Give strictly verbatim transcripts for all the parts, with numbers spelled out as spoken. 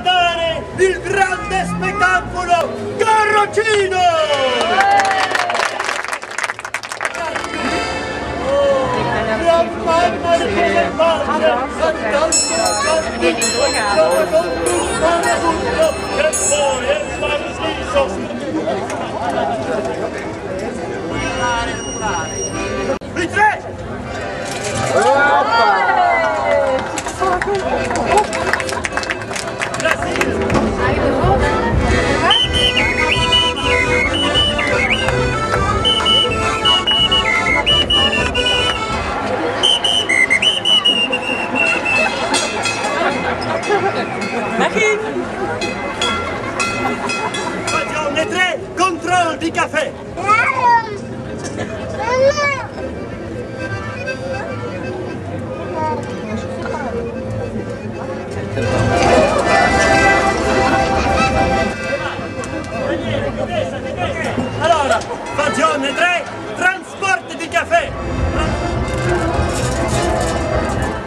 guardare il grande spettacolo Carrozzino! I tre! Facciamo le tre controlli di caffè. Allora, facciamo le tre trasporti di caffè.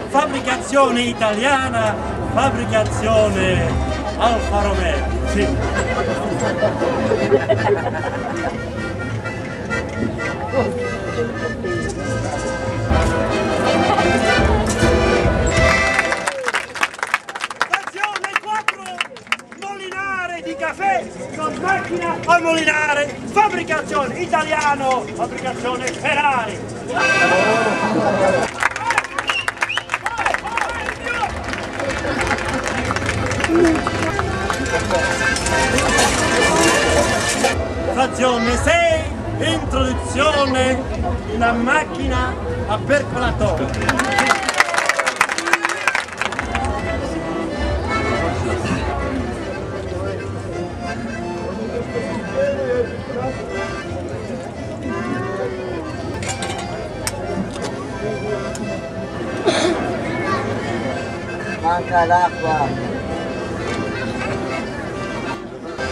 Fabbricazione italiana. Fabbricazione Alfa Romeo, sì. Stazione quattro, molinare di caffè, con macchina a molinare, fabbricazione italiano, fabbricazione Ferrari. Stazione sei, introduzione di una macchina a percolatore. Manca l'acqua.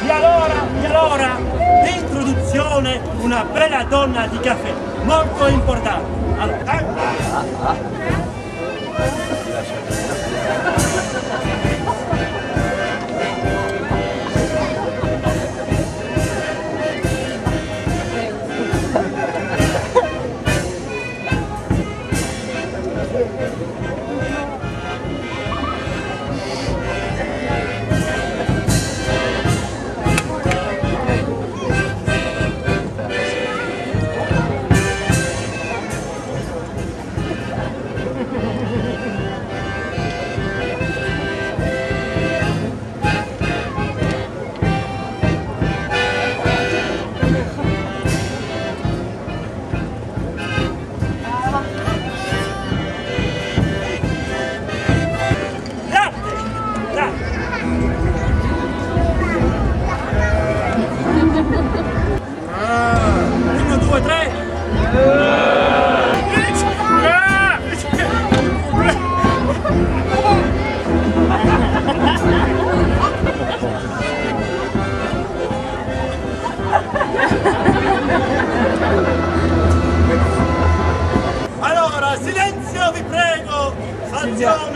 E allora, e allora, l'introduzione, una bella donna di caffè, molto importante. Allora, allora, silenzio vi prego, facciamo